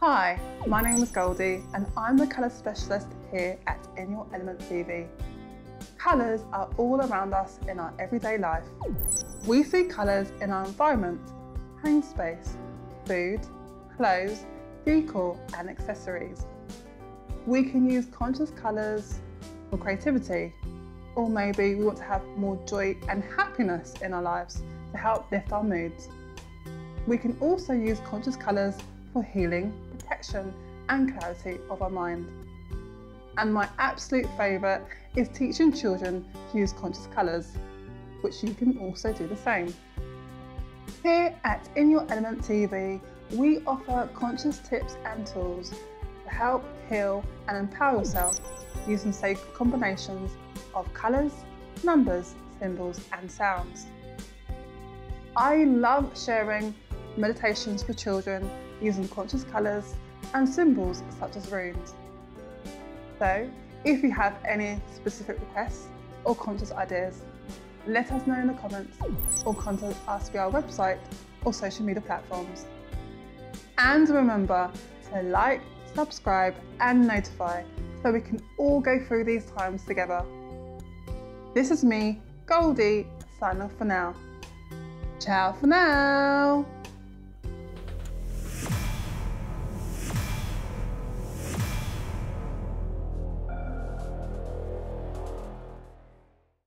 Hi, my name is Goldie and I'm the colour specialist here at In Your Element TV. Colours are all around us in our everyday life. We see colours in our environment, home space, food, clothes, decor and accessories. We can use conscious colours for creativity, or maybe we want to have more joy and happiness in our lives to help lift our moods. We can also use conscious colours for healing, protection and clarity of our mind. And my absolute favourite is teaching children to use conscious colours, which you can also do the same. Here at In Your Element TV, we offer conscious tips and tools to help heal and empower yourself using safe combinations of colours, numbers, symbols and sounds. I love sharing meditations for children using conscious colours and symbols such as runes. So, if you have any specific requests or conscious ideas, let us know in the comments or contact us via our website or social media platforms. And remember to like, subscribe and notify so we can all go through these times together. This is me, Goldie, signing off for now. Ciao for now.